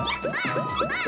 啊！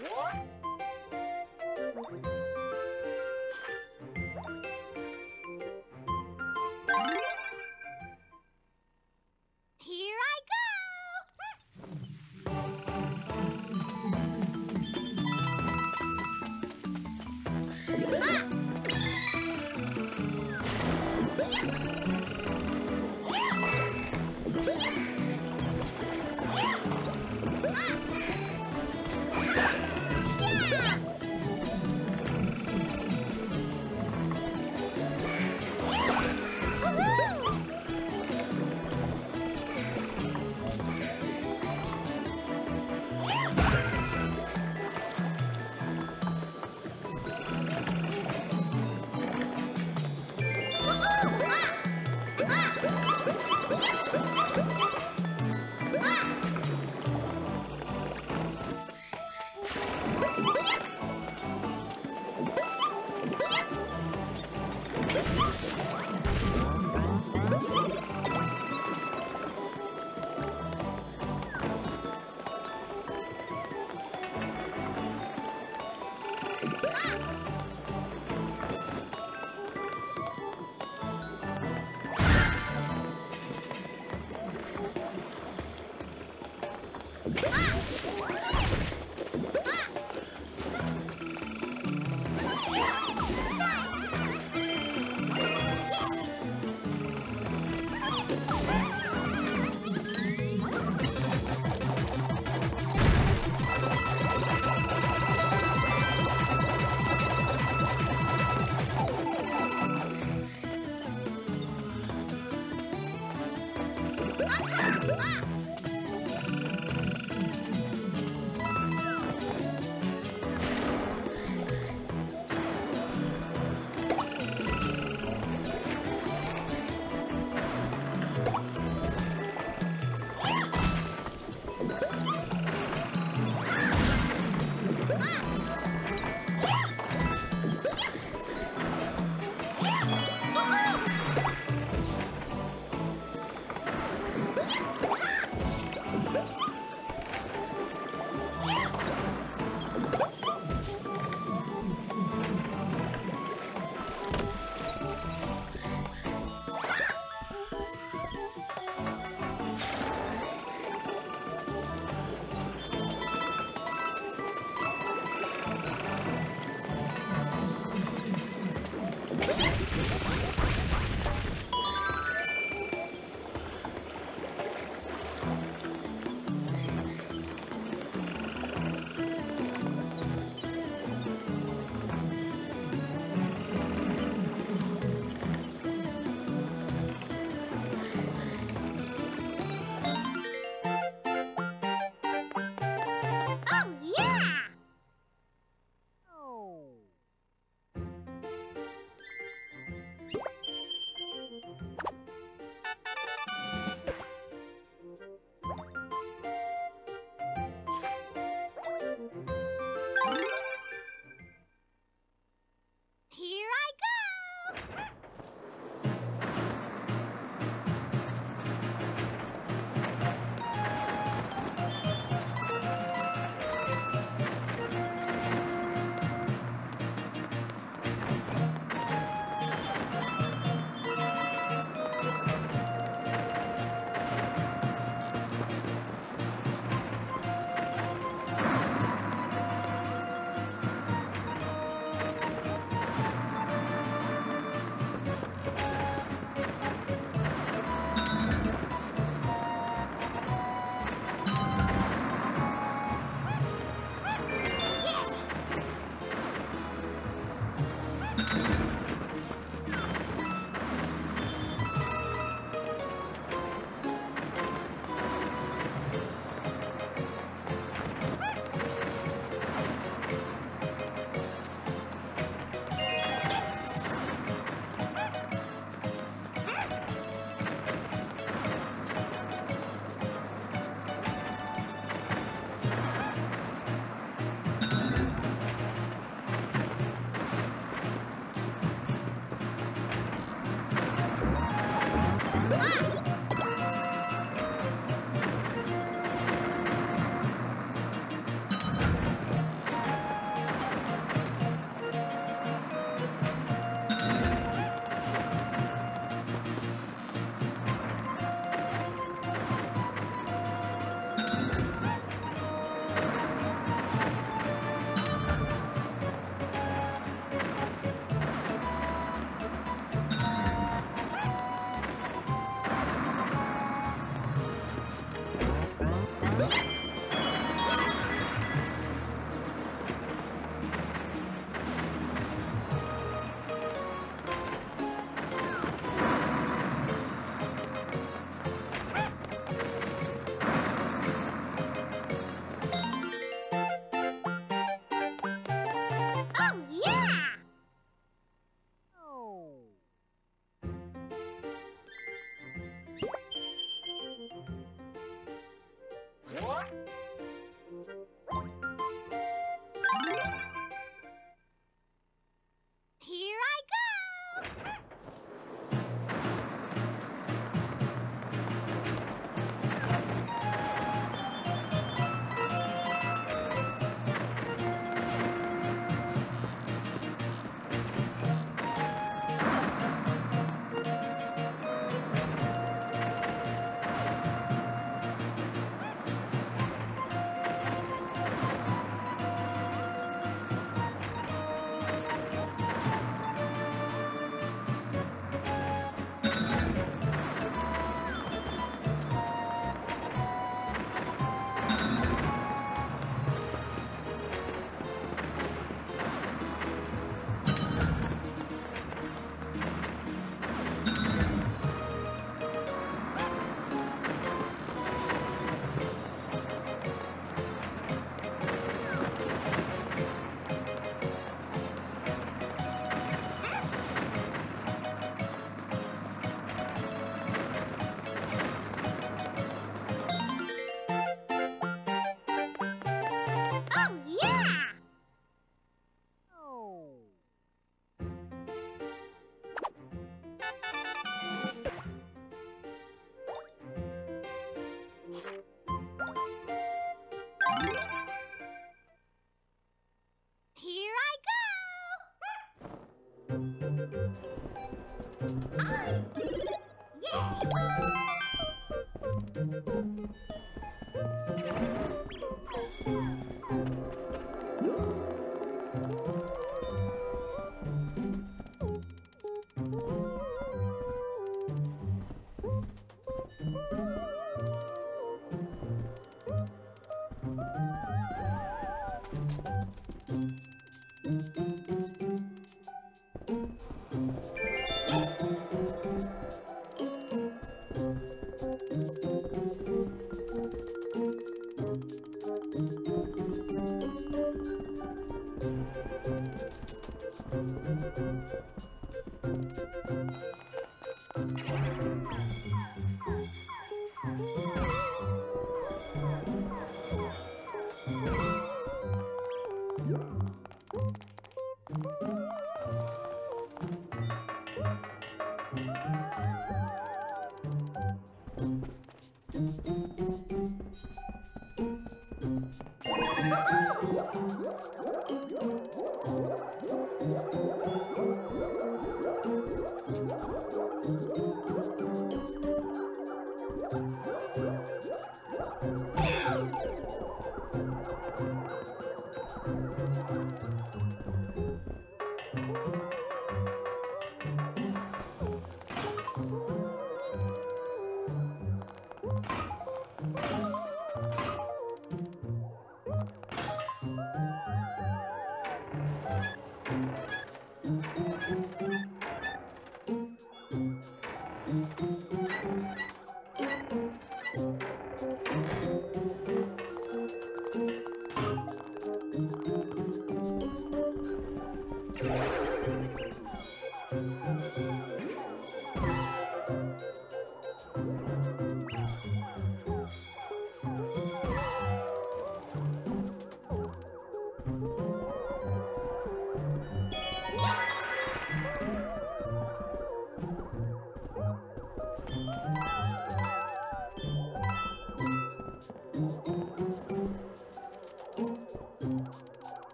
Yeah!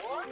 Mom,